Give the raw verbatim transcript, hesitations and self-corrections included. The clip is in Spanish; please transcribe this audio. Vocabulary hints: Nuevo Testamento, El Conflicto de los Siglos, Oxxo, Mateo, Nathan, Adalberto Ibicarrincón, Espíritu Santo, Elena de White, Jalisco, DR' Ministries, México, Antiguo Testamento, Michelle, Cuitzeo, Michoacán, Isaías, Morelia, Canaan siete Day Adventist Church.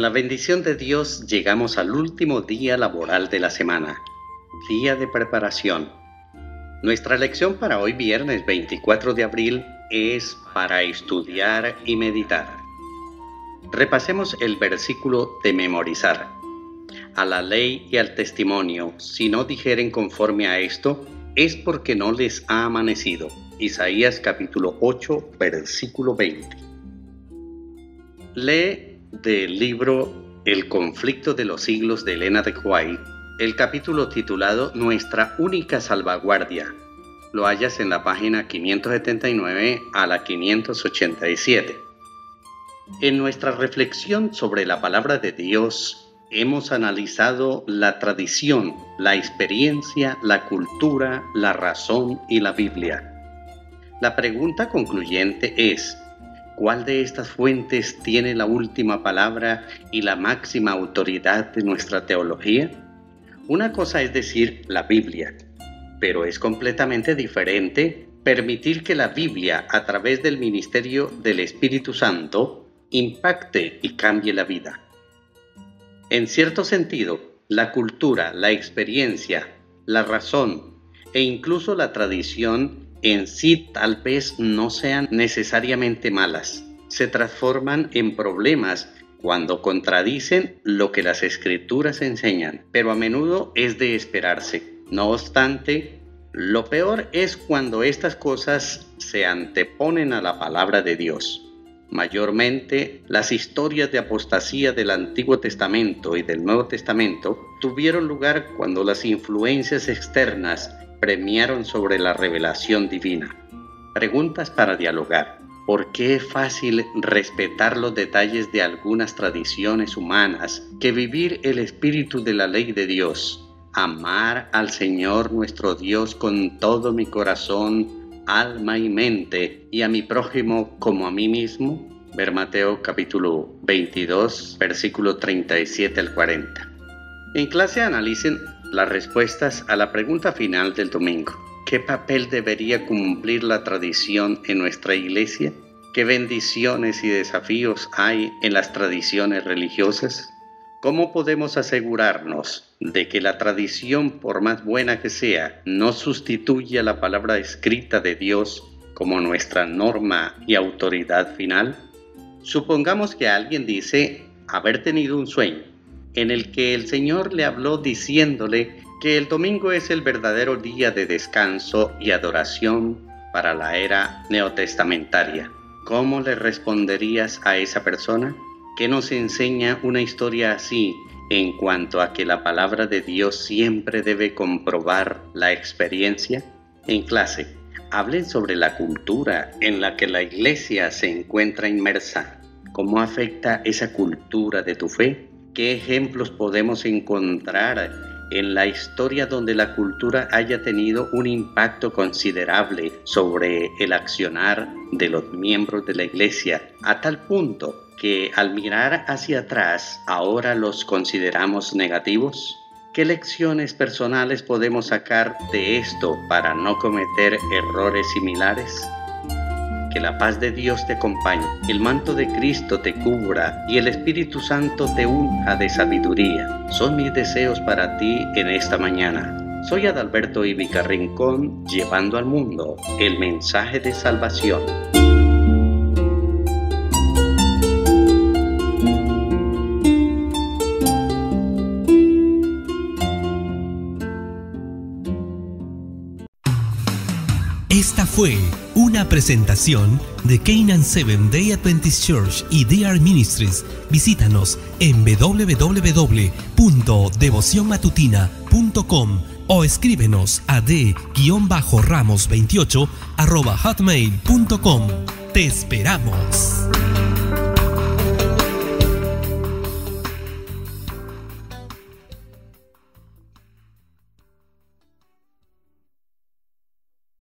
la bendición de Dios llegamos al último día laboral de la semana, día de preparación. Nuestra lección para hoy viernes veinticuatro de abril es para estudiar y meditar. Repasemos el versículo de memorizar. A la ley y al testimonio, si no dijeren conforme a esto, es porque no les ha amanecido. Isaías capítulo ocho, versículo veinte. Lee del libro El Conflicto de los Siglos de Elena de White, el capítulo titulado Nuestra única salvaguardia. Lo hallas en la página quinientos setenta y nueve a la quinientos ochenta y siete. En nuestra reflexión sobre la palabra de Dios, hemos analizado la tradición, la experiencia, la cultura, la razón y la Biblia. La pregunta concluyente es, ¿cuál de estas fuentes tiene la última palabra y la máxima autoridad de nuestra teología? Una cosa es decir la Biblia, pero es completamente diferente permitir que la Biblia, a través del ministerio del Espíritu Santo, impacte y cambie la vida. En cierto sentido, la cultura, la experiencia, la razón e incluso la tradición en sí tal vez no sean necesariamente malas. Se transforman en problemas cuando contradicen lo que las escrituras enseñan, pero a menudo es de esperarse. No obstante, lo peor es cuando estas cosas se anteponen a la palabra de Dios. Mayormente, las historias de apostasía del Antiguo Testamento y del Nuevo Testamento tuvieron lugar cuando las influencias externas premiaron sobre la revelación divina. Preguntas para dialogar. ¿Por qué es fácil respetar los detalles de algunas tradiciones humanas que vivir el espíritu de la ley de Dios? Amar al Señor nuestro Dios con todo mi corazón, alma y mente, y a mi prójimo como a mí mismo. Ver Mateo capítulo veintidós, versículo treinta y siete al cuarenta. En clase analicen las respuestas a la pregunta final del domingo. ¿Qué papel debería cumplir la tradición en nuestra iglesia? ¿Qué bendiciones y desafíos hay en las tradiciones religiosas? ¿Cómo podemos asegurarnos de que la tradición, por más buena que sea, no sustituya la palabra escrita de Dios como nuestra norma y autoridad final? Supongamos que alguien dice haber tenido un sueño en el que el Señor le habló diciéndole que el domingo es el verdadero día de descanso y adoración para la era neotestamentaria. ¿Cómo le responderías a esa persona? ¿Qué nos enseña una historia así en cuanto a que la palabra de Dios siempre debe comprobar la experiencia? En clase, hablen sobre la cultura en la que la iglesia se encuentra inmersa. ¿Cómo afecta esa cultura de tu fe? ¿Qué ejemplos podemos encontrar en la historia donde la cultura haya tenido un impacto considerable sobre el accionar de los miembros de la iglesia, a tal punto que al mirar hacia atrás ahora los consideramos negativos? ¿Qué lecciones personales podemos sacar de esto para no cometer errores similares? Que la paz de Dios te acompañe, el manto de Cristo te cubra y el Espíritu Santo te unja de sabiduría. Son mis deseos para ti en esta mañana. Soy Adalberto Ibicarrincón, llevando al mundo el mensaje de salvación. Esta fue una presentación de Canaan siete Day Adventist Church y D R Ministries. Visítanos en doble u doble u doble u punto devoción matutina punto com o escríbenos a d ramos veintiocho arroba hotmail punto com. ¡Te esperamos!